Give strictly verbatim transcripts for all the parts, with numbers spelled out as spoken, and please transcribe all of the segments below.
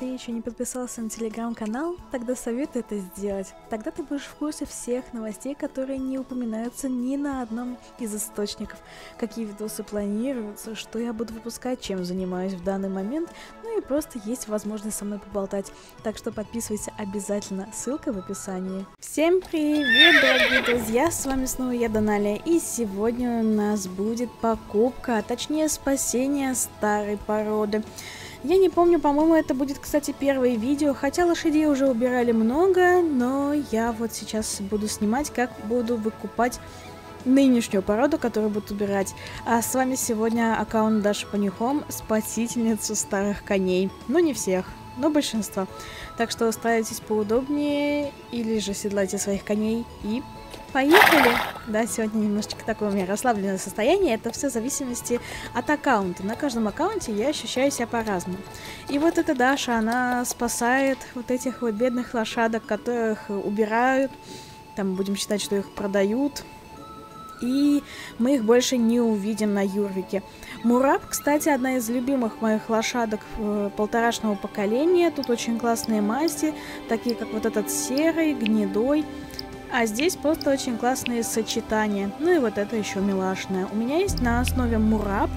ты еще не подписался на телеграм-канал, тогда советую это сделать. Тогда ты будешь в курсе всех новостей, которые не упоминаются ни на одном из источников. Какие видосы планируются, что я буду выпускать, чем занимаюсь в данный момент, ну и просто есть возможность со мной поболтать. Так что подписывайся обязательно, ссылка в описании. Всем привет, дорогие друзья, с вами снова я, Даналия, и сегодня у нас будет покупка, а точнее спасение старой породы. Я не помню, по-моему, это будет, кстати, первое видео, хотя лошадей уже убирали много, но я вот сейчас буду снимать, как буду выкупать нынешнюю породу, которую будут убирать. А с вами сегодня аккаунт Даши Понихом, спасительницу старых коней. Ну, не всех, но большинство. Так что устраивайтесь поудобнее или же седлайте своих коней и... поехали! Да, сегодня немножечко такое у меня расслабленное состояние. Это все в зависимости от аккаунта. На каждом аккаунте я ощущаю себя по-разному. И вот эта Даша, она спасает вот этих вот бедных лошадок, которых убирают. Там будем считать, что их продают. И мы их больше не увидим на Юрвике. Мураб, кстати, одна из любимых моих лошадок полторашного поколения. Тут очень классные масти, такие как вот этот серый, гнедой. А здесь просто очень классные сочетания. Ну и вот это еще милашное. У меня есть на основе мураб.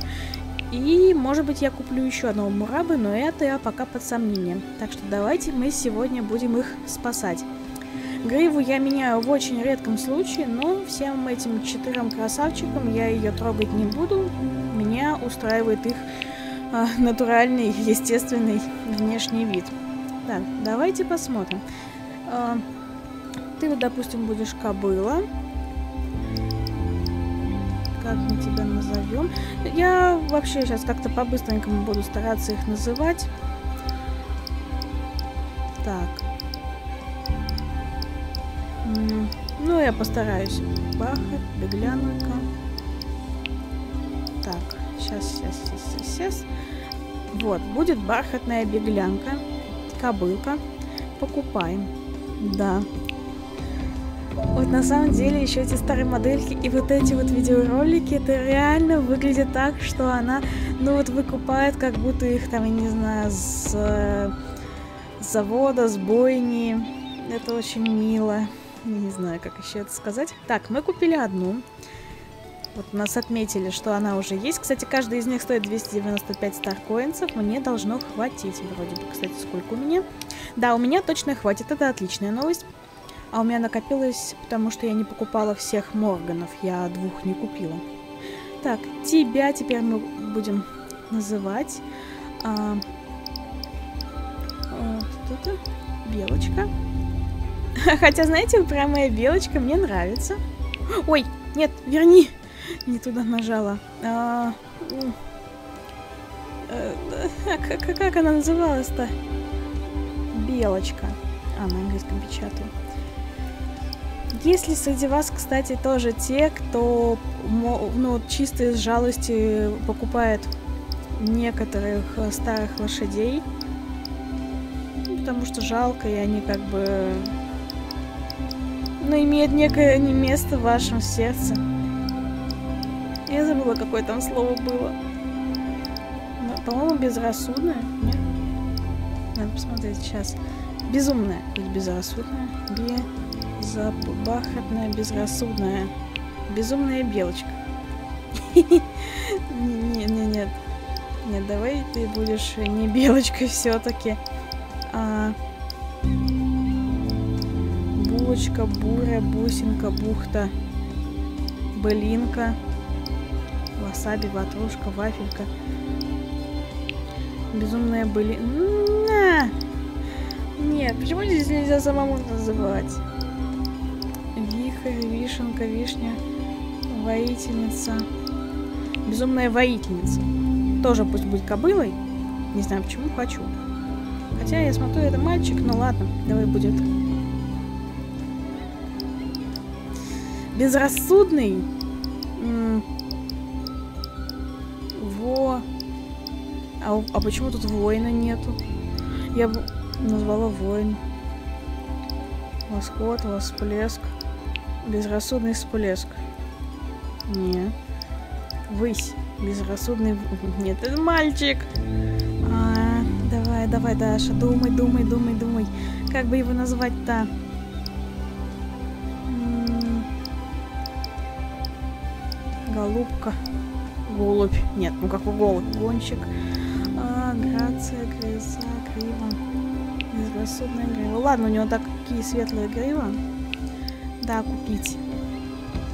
И, может быть, я куплю еще одного мураба, но это я пока под сомнением. Так что давайте мы сегодня будем их спасать. Гриву я меняю в очень редком случае, но всем этим четырем красавчикам я ее трогать не буду. Меня устраивает их э, натуральный, естественный внешний вид. Так, давайте посмотрим. Ты, допустим, будешь кобыла. Как мы тебя назовем? Я вообще сейчас как-то по-быстренькому буду стараться их называть. Так. Ну, я постараюсь. Бахать, беглянка. Так, сейчас, сейчас, сейчас, сейчас. Вот, будет бархатная беглянка. Кобылка. Покупаем. Да. Вот на самом деле еще эти старые модельки и вот эти вот видеоролики, это реально выглядит так, что она, ну вот выкупает, как будто их там, я не знаю, с завода, с бойни. Это очень мило. Не знаю, как еще это сказать. Так, мы купили одну. Вот у нас отметили, что она уже есть. Кстати, каждый из них стоит двести девяносто пять старкоинцев. Мне должно хватить вроде бы. Кстати, сколько у меня? Да, у меня точно хватит. Это отличная новость. А у меня накопилось, потому что я не покупала всех Морганов. Я двух не купила. Так, тебя теперь мы будем называть. А, вот это белочка. Хотя, знаете, прямая белочка мне нравится. Ой, нет, верни. Не туда нажала. А, как, как она называлась-то? Белочка. А, на английском печатаю. Если среди вас, кстати, тоже те, кто, ну, чисто из жалости покупает некоторых старых лошадей, ну, потому что жалко, и они как бы, ну, имеют некое место в вашем сердце. Я забыла, какое там слово было. По-моему, безрассудное, нет? Надо посмотреть сейчас. Безумное или безрассудное? Бе... Забахатная, безрассудная, безумная белочка. Нет, нет, нет, давай ты будешь не белочкой все-таки. Булочка, буря, бусинка, бухта, былинка, васаби, ватрушка, вафелька. Безумная былинка. Нет, почему здесь нельзя самому называть? Вишенка, вишня, воительница. Безумная воительница. Тоже пусть будет кобылой. Не знаю, почему хочу. Хотя я смотрю, это мальчик, но ладно, давай будет. Безрассудный. Во. А, а почему тут воина нету? Я бы назвала воин. Восход, восплеск. Безрассудный всплеск. Не. Высь. Безрассудный... Нет, это мальчик. А, Давай, давай, Даша, думай, думай, думай, думай. Как бы его назвать-то? Голубка. Голубь. Нет, ну какой голубь? Гонщик. А, грация, крыса, крива. Безрассудная грива. Ладно, у него такие светлые грива. Да, купить.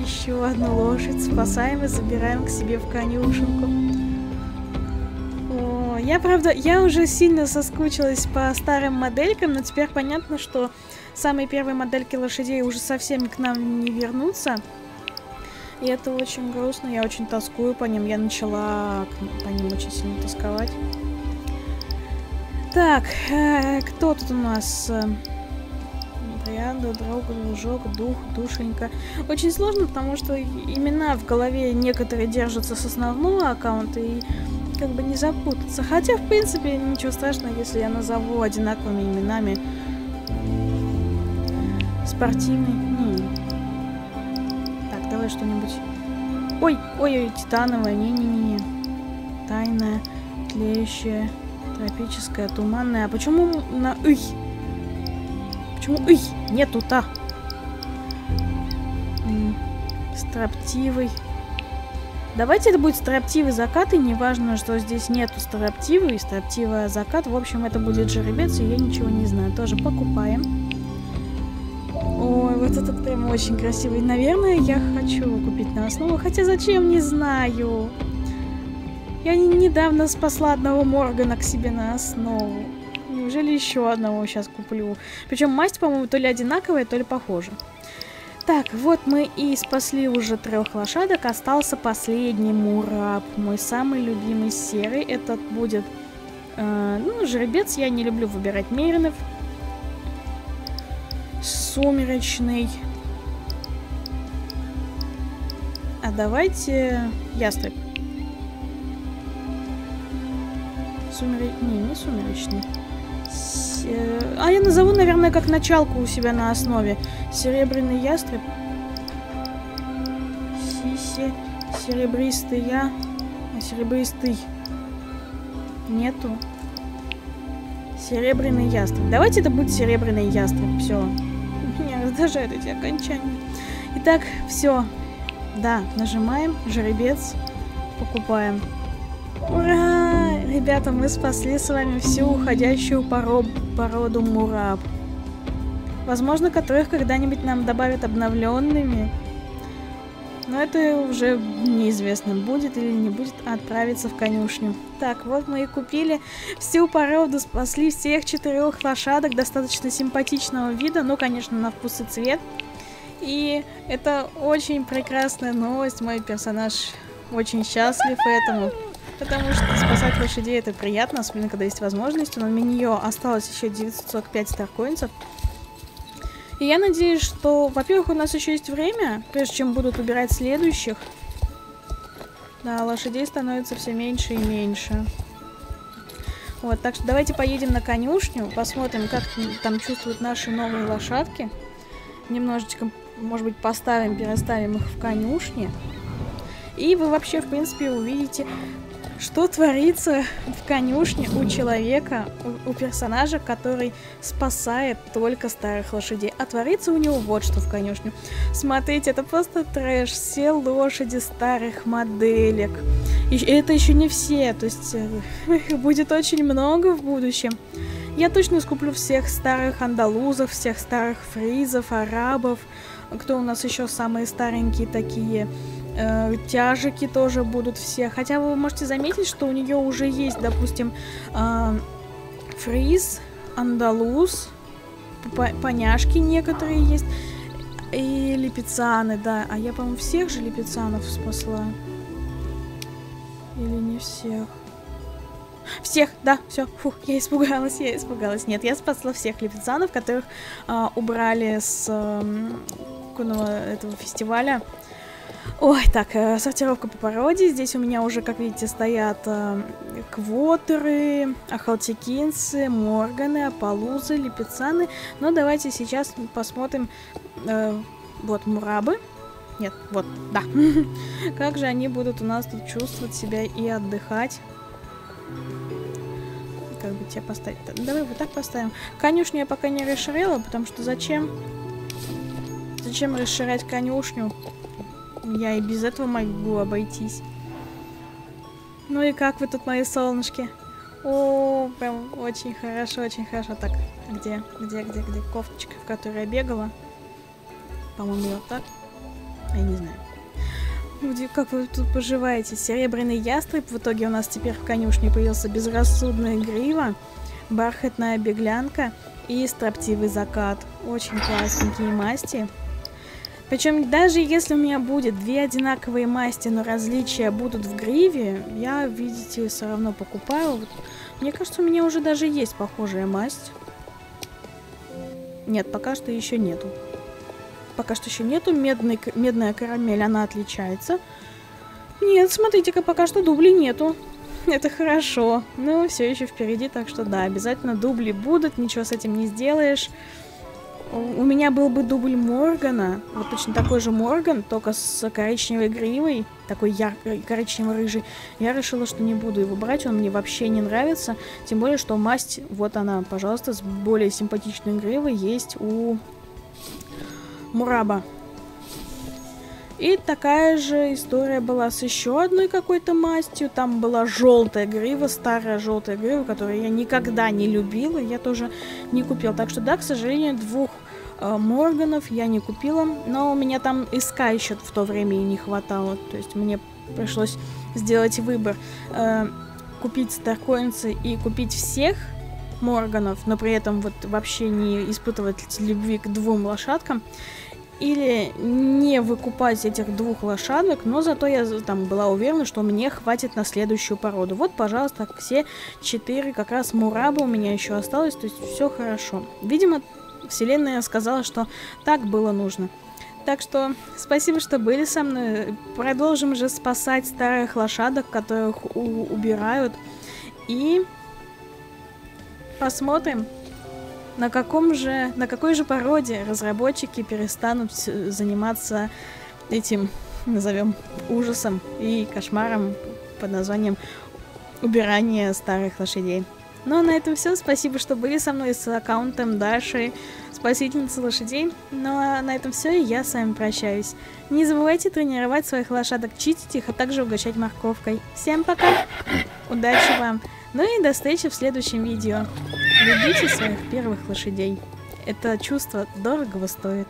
Еще одну лошадь. Спасаем и забираем к себе в конюшенку. О, я, правда, я уже сильно соскучилась по старым моделькам, но теперь понятно, что самые первые модельки лошадей уже совсем к нам не вернутся. И это очень грустно, я очень тоскую по ним. Я начала по ним очень сильно тосковать. Так, э, кто тут у нас? Брианда, друг, дружок, дух, душенька. Очень сложно, потому что имена в голове некоторые держатся с основного аккаунта и как бы не запутаться. Хотя, в принципе, ничего страшного, если я назову одинаковыми именами. Спортивный. М-м. Давай что-нибудь. Ой, ой, ой, титановая, не-не-не. Тайная, тлеющая, тропическая, туманная. А почему на «ый»? Почему «ый»? Нету-то. Строптивый. Давайте это будет строптивый закат, и неважно, что здесь нету строптивый и строптивый закат. В общем, это будет жеребец, и я ничего не знаю. Тоже покупаем. Ой, вот этот прям очень красивый. Наверное, я хочу его купить на основу. Хотя зачем, не знаю. Я недавно спасла одного Моргана к себе на основу. Неужели еще одного сейчас куплю? Причем масть, по-моему, то ли одинаковая, то ли похожа. Так, вот мы и спасли уже трех лошадок. Остался последний Мураб. Мой самый любимый серый. Этот будет... Э, ну, жеребец. Я не люблю выбирать меринов. Сумеречный. А давайте ястреб. Сумеречный. Не, не сумеречный. С... А я назову, наверное, как началку у себя на основе. Серебряный ястреб. Сиси. Серебристый я. А серебристый нету. Серебряный ястреб. Давайте это будет серебряный ястреб. Все. Меня раздражают эти окончания. Итак, все. Да, нажимаем. Жеребец. Покупаем. Ура! Ребята, мы спасли с вами всю уходящую пороб... породу Мураб. Возможно, которых когда-нибудь нам добавят обновленными. Но это уже неизвестно, будет или не будет отправиться в конюшню. Так, вот мы и купили всю породу, спасли всех четырех лошадок достаточно симпатичного вида, ну, конечно, на вкус и цвет. И это очень прекрасная новость, мой персонаж очень счастлив этому, потому что спасать лошадей это приятно, особенно когда есть возможность. У нее осталось еще девятьсот сорок пять старкоинцев. И я надеюсь, что, во-первых, у нас еще есть время, прежде чем будут убирать следующих. Да, лошадей становится все меньше и меньше. Вот, так что давайте поедем на конюшню, посмотрим, как там чувствуют наши новые лошадки. Немножечко, может быть, поставим, переставим их в конюшне. И вы вообще, в принципе, увидите, что творится в конюшне у человека, у, у персонажа, который спасает только старых лошадей. А творится у него вот что в конюшне. Смотрите, это просто трэш. Все лошади старых моделек. И это еще не все. То есть их будет очень много в будущем. Я точно скуплю всех старых андалузов, всех старых фризов, арабов. Кто у нас еще самые старенькие такие... Тяжики тоже будут все. Хотя вы можете заметить, что у нее уже есть, допустим, фриз, андалуз, поняшки некоторые есть. И лепицаны, да. А я, по-моему, всех же лепицанов спасла. Или не всех? Всех, да, все. Фух, я испугалась, я испугалась. Нет, я спасла всех лепицанов, которых а, убрали с а, этого фестиваля. Ой, так, э, сортировка по породе. Здесь у меня уже, как видите, стоят э, квотеры, ахалтекинцы, морганы, апалузы, лепицаны. Но давайте сейчас посмотрим. Э, вот мурабы. Нет, вот, да. Как же они будут у нас тут чувствовать себя и отдыхать. как бы тебя поставить. Давай вот так поставим. Конюшню я пока не расширила, потому что зачем? Зачем расширять конюшню? Я и без этого могу обойтись. Ну и как вы тут, мои солнышки? О, прям очень хорошо, очень хорошо. Так, где, где, где, где кофточка, в которой я бегала? По-моему, вот так. Я не знаю. Как вы тут поживаете? Серебряный ястреб. В итоге у нас теперь в конюшне появился безрассудная грива, бархатная беглянка и строптивый закат. Очень классненькие масти. Причем даже если у меня будет две одинаковые масти, но различия будут в гриве, я, видите, все равно покупаю. Вот. Мне кажется, у меня уже даже есть похожая масть. Нет, пока что еще нету. Пока что еще нету. Медный, медная карамель, она отличается. Нет, смотрите-ка, пока что дублей нету. Это хорошо. Но все еще впереди, так что да, обязательно дубли будут, ничего с этим не сделаешь. У меня был бы дубль Моргана. Вот точно такой же Морган, только с коричневой гривой, такой яркой коричнево-рыжий. Я решила, что не буду его брать, он мне вообще не нравится. Тем более, что масть, вот она, пожалуйста, с более симпатичной гривой есть у Мураба. И такая же история была с еще одной какой-то мастью. Там была желтая грива, старая желтая грива, которую я никогда не любила. Я тоже не купила. Так что да, к сожалению, двух э, Морганов я не купила. Но у меня там эска еще в то время и не хватало. То есть мне пришлось сделать выбор. Э, купить старкоинцы и купить всех Морганов, но при этом вот вообще не испытывать любви к двум лошадкам, или не выкупать этих двух лошадок, но зато я там была уверена, что мне хватит на следующую породу. Вот, пожалуйста, все четыре, как раз Мураба у меня еще осталось, то есть все хорошо. Видимо, вселенная сказала, что так было нужно. Так что спасибо, что были со мной. Продолжим же спасать старых лошадок, которых убирают, и посмотрим, на каком же, на какой же породе разработчики перестанут заниматься этим, назовем, ужасом и кошмаром под названием убирание старых лошадей. Ну а на этом все. Спасибо, что были со мной, с аккаунтом Даши, спасительницы лошадей. Ну а на этом все, и я с вами прощаюсь. Не забывайте тренировать своих лошадок, чистить их, а также угощать морковкой. Всем пока, удачи вам! Ну и до встречи в следующем видео. Любите своих первых лошадей. Это чувство дорогого стоит.